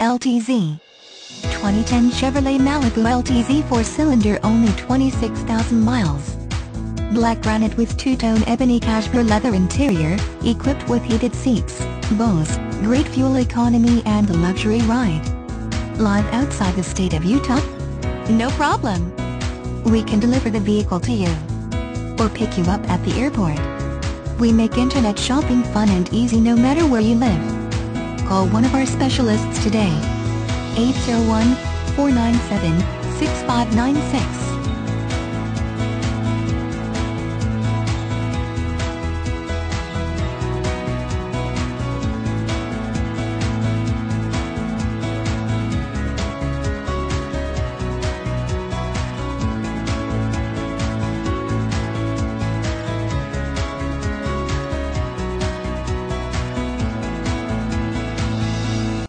LTZ 2010 Chevrolet Malibu LTZ 4-cylinder, only 26,000 miles. Black granite with two-tone ebony cashmere leather interior, equipped with heated seats, BOSE, great fuel economy and a luxury ride. Live outside the state of Utah? No problem. We can deliver the vehicle to you, or pick you up at the airport. We make internet shopping fun and easy no matter where you live. Call one of our specialists today. 801-497-6596